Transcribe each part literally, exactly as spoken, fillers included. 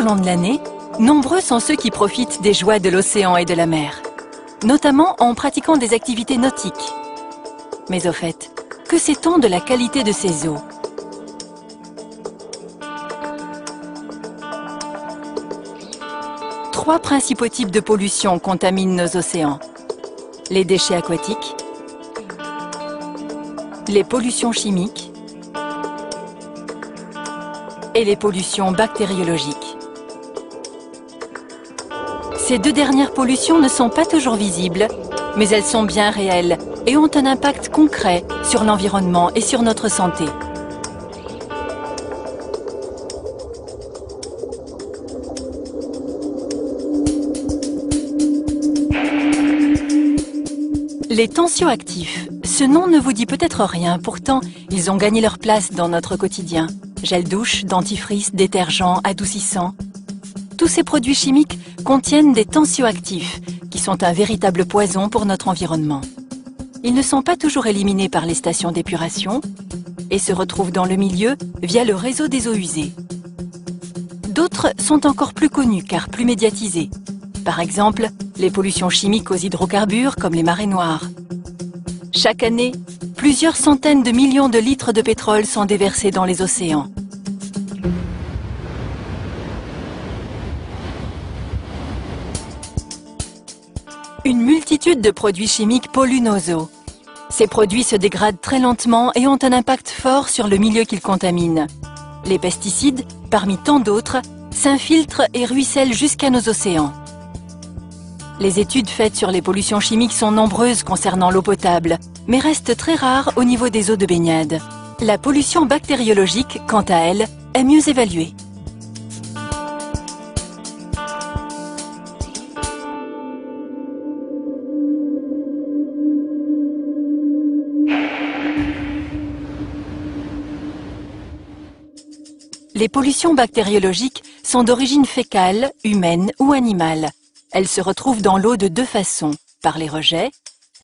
au long de l'année, nombreux sont ceux qui profitent des joies de l'océan et de la mer, notamment en pratiquant des activités nautiques. Mais au fait, que sait-on de la qualité de ces eaux? Trois principaux types de pollution contaminent nos océans. Les déchets aquatiques, les pollutions chimiques et les pollutions bactériologiques. Ces deux dernières pollutions ne sont pas toujours visibles, mais elles sont bien réelles et ont un impact concret sur l'environnement et sur notre santé. Les tensioactifs. Ce nom ne vous dit peut-être rien, pourtant ils ont gagné leur place dans notre quotidien. Gel douche, dentifrice, détergent, adoucissant. Tous ces produits chimiques contiennent des tensioactifs, qui sont un véritable poison pour notre environnement. Ils ne sont pas toujours éliminés par les stations d'épuration et se retrouvent dans le milieu via le réseau des eaux usées. D'autres sont encore plus connus car plus médiatisés. Par exemple, les pollutions chimiques aux hydrocarbures comme les marées noires. Chaque année, plusieurs centaines de millions de litres de pétrole sont déversés dans les océans. Une multitude de produits chimiques polluent nos eaux. Ces produits se dégradent très lentement et ont un impact fort sur le milieu qu'ils contaminent. Les pesticides, parmi tant d'autres, s'infiltrent et ruissellent jusqu'à nos océans. Les études faites sur les pollutions chimiques sont nombreuses concernant l'eau potable, mais restent très rares au niveau des eaux de baignade. La pollution bactériologique, quant à elle, est mieux évaluée. Les pollutions bactériologiques sont d'origine fécale, humaine ou animale. Elles se retrouvent dans l'eau de deux façons, par les rejets,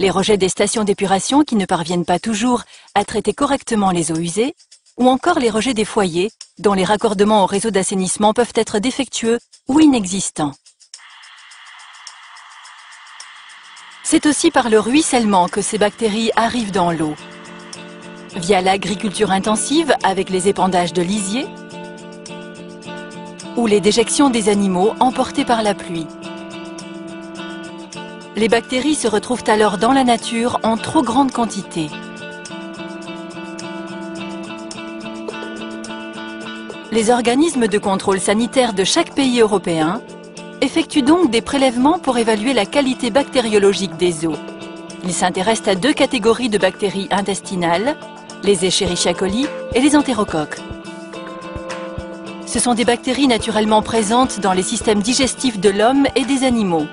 les rejets des stations d'épuration qui ne parviennent pas toujours à traiter correctement les eaux usées, ou encore les rejets des foyers, dont les raccordements au réseau d'assainissement peuvent être défectueux ou inexistants. C'est aussi par le ruissellement que ces bactéries arrivent dans l'eau, via l'agriculture intensive avec les épandages de lisiers, ou les déjections des animaux emportés par la pluie. Les bactéries se retrouvent alors dans la nature en trop grande quantité. Les organismes de contrôle sanitaire de chaque pays européen effectuent donc des prélèvements pour évaluer la qualité bactériologique des eaux. Ils s'intéressent à deux catégories de bactéries intestinales, les Escherichia coli et les entérocoques. Ce sont des bactéries naturellement présentes dans les systèmes digestifs de l'homme et des animaux.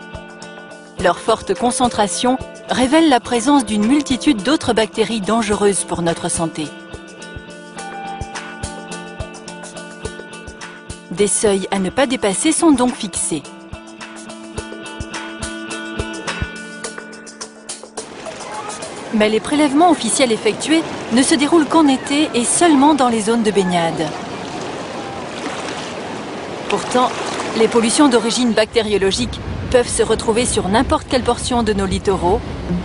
Leur forte concentration révèle la présence d'une multitude d'autres bactéries dangereuses pour notre santé. Des seuils à ne pas dépasser sont donc fixés. Mais les prélèvements officiels effectués ne se déroulent qu'en été et seulement dans les zones de baignade. Pourtant, les pollutions d'origine bactériologique peuvent se retrouver sur n'importe quelle portion de nos littoraux,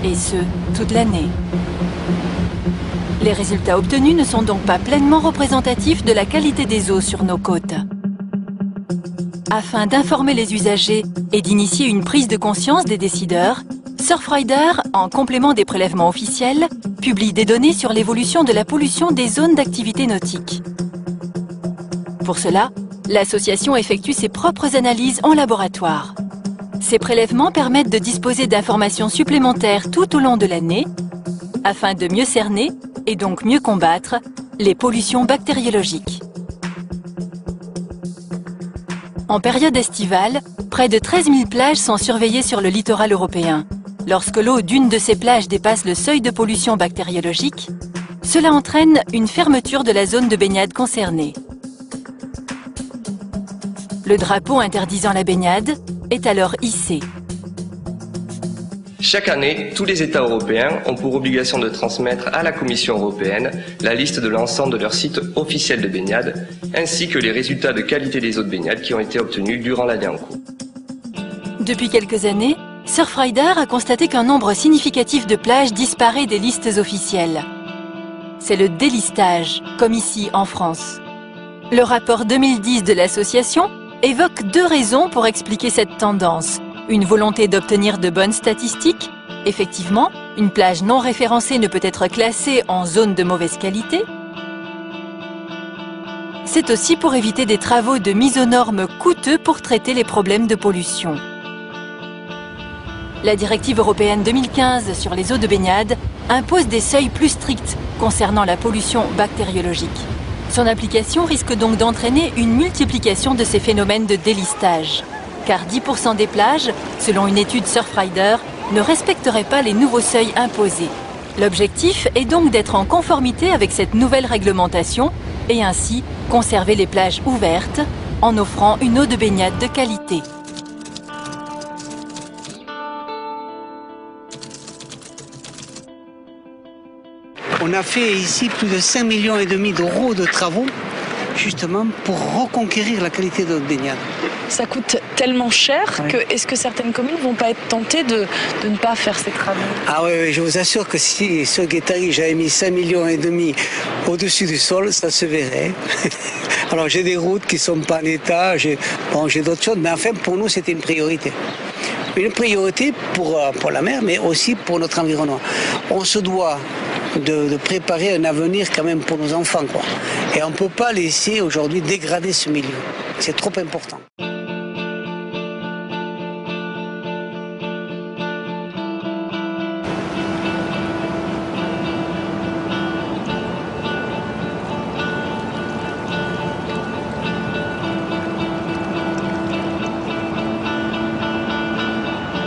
et ce, toute l'année. Les résultats obtenus ne sont donc pas pleinement représentatifs de la qualité des eaux sur nos côtes. Afin d'informer les usagers et d'initier une prise de conscience des décideurs, Surfrider, en complément des prélèvements officiels, publie des données sur l'évolution de la pollution des zones d'activité nautique. Pour cela, l'association effectue ses propres analyses en laboratoire. Ces prélèvements permettent de disposer d'informations supplémentaires tout au long de l'année afin de mieux cerner et donc mieux combattre les pollutions bactériologiques. En période estivale, près de treize mille plages sont surveillées sur le littoral européen. Lorsque l'eau d'une de ces plages dépasse le seuil de pollution bactériologique, cela entraîne une fermeture de la zone de baignade concernée. Le drapeau interdisant la baignade est alors hissé. Chaque année, tous les États européens ont pour obligation de transmettre à la Commission européenne la liste de l'ensemble de leurs sites officiels de baignade, ainsi que les résultats de qualité des eaux de baignade qui ont été obtenus durant l'année en cours. Depuis quelques années, Surfrider a constaté qu'un nombre significatif de plages disparaît des listes officielles. C'est le délistage, comme ici en France. Le rapport deux mille dix de l'association évoque deux raisons pour expliquer cette tendance. Une volonté d'obtenir de bonnes statistiques. Effectivement, une plage non référencée ne peut être classée en zone de mauvaise qualité. C'est aussi pour éviter des travaux de mise aux normes coûteux pour traiter les problèmes de pollution. La directive européenne deux mille quinze sur les eaux de baignade impose des seuils plus stricts concernant la pollution bactériologique. Son application risque donc d'entraîner une multiplication de ces phénomènes de délistage, car dix pour cent des plages, selon une étude Surfrider, ne respecteraient pas les nouveaux seuils imposés. L'objectif est donc d'être en conformité avec cette nouvelle réglementation et ainsi conserver les plages ouvertes en offrant une eau de baignade de qualité. On a fait ici plus de cinq millions et demi d'euros de travaux, justement pour reconquérir la qualité de notre baignade. Ça coûte tellement cher, oui. que est-ce que certaines communes ne vont pas être tentées de, de ne pas faire ces travaux? Ah oui, oui, je vous assure que si sur Guétari j'avais mis cinq millions et demi au-dessus du sol, ça se verrait. Alors j'ai des routes qui ne sont pas en état, j'ai bon, d'autres choses, mais enfin pour nous c'était une priorité. Une priorité pour, pour la mer, mais aussi pour notre environnement. On se doit De, de préparer un avenir quand même pour nos enfants, quoi. Et on ne peut pas laisser aujourd'hui dégrader ce milieu. C'est trop important.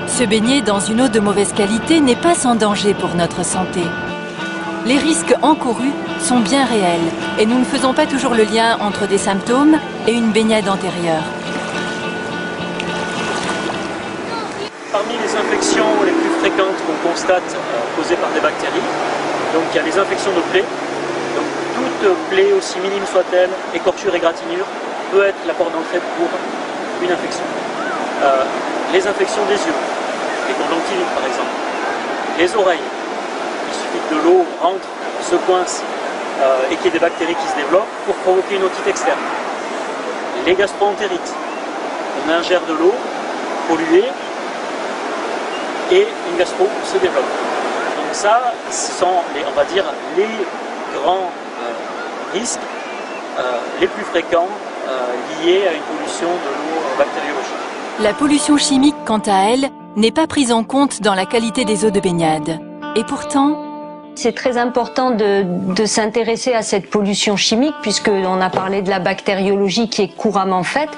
Se baigner dans une eau de mauvaise qualité n'est pas sans danger pour notre santé. Les risques encourus sont bien réels et nous ne faisons pas toujours le lien entre des symptômes et une baignade antérieure. Parmi les infections les plus fréquentes qu'on constate euh, causées par des bactéries, donc il y a les infections de plaies. Donc, toute plaie, aussi minime soit-elle, écorchure et gratinure, peut être la porte d'entrée pour une infection. Euh, les infections des yeux, les conjonctivites par exemple, les oreilles. Il suffit que de l'eau rentre, se coince euh, et qu'il y ait des bactéries qui se développent pour provoquer une otite externe. Les gastro-entérites, on ingère de l'eau polluée et une gastro se développe. Donc ça, ce sont les, on va dire, les grands euh, risques euh, les plus fréquents euh, liés à une pollution de l'eau bactériologique. La pollution chimique, quant à elle, n'est pas prise en compte dans la qualité des eaux de baignade. Et pourtant, c'est très important de, de s'intéresser à cette pollution chimique, puisqu'on a parlé de la bactériologie qui est couramment faite.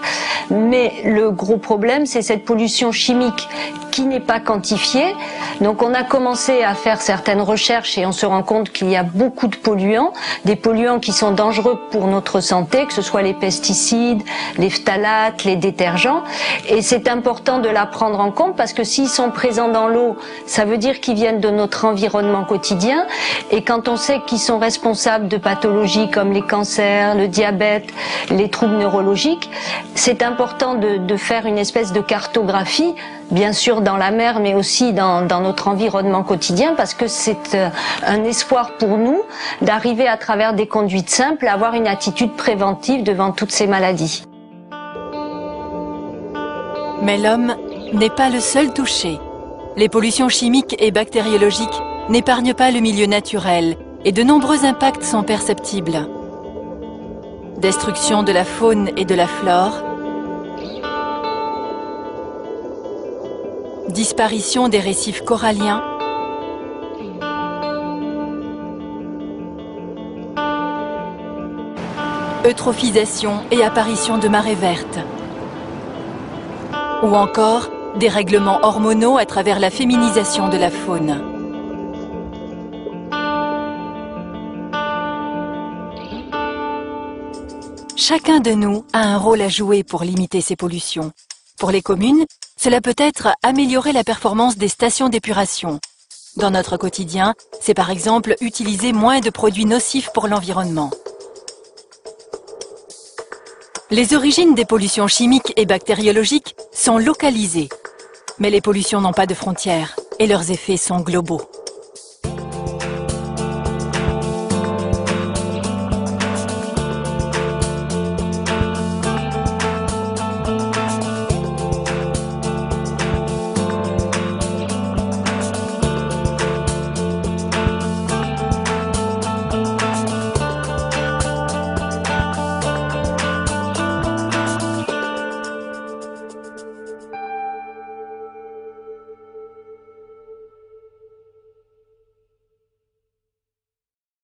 Mais le gros problème, c'est cette pollution chimique qui n'est pas quantifiée. Donc on a commencé à faire certaines recherches et on se rend compte qu'il y a beaucoup de polluants, des polluants qui sont dangereux pour notre santé, que ce soit les pesticides, les phtalates, les détergents. Et c'est important de la prendre en compte parce que s'ils sont présents dans l'eau, ça veut dire qu'ils viennent de notre environnement quotidien. Et quand on sait qu'ils sont responsables de pathologies comme les cancers, le diabète, les troubles neurologiques, c'est important de, de faire une espèce de cartographie, bien sûr dans la mer, mais aussi dans, dans notre environnement quotidien, parce que c'est un espoir pour nous d'arriver à travers des conduites simples à avoir une attitude préventive devant toutes ces maladies. Mais l'homme n'est pas le seul touché. Les pollutions chimiques et bactériologiques n'épargne pas le milieu naturel et de nombreux impacts sont perceptibles. Destruction de la faune et de la flore, disparition des récifs coralliens, eutrophisation et apparition de marées vertes, ou encore dérèglements hormonaux à travers la féminisation de la faune. Chacun de nous a un rôle à jouer pour limiter ces pollutions. Pour les communes, cela peut être améliorer la performance des stations d'épuration. Dans notre quotidien, c'est par exemple utiliser moins de produits nocifs pour l'environnement. Les origines des pollutions chimiques et bactériologiques sont localisées. Mais les pollutions n'ont pas de frontières et leurs effets sont globaux.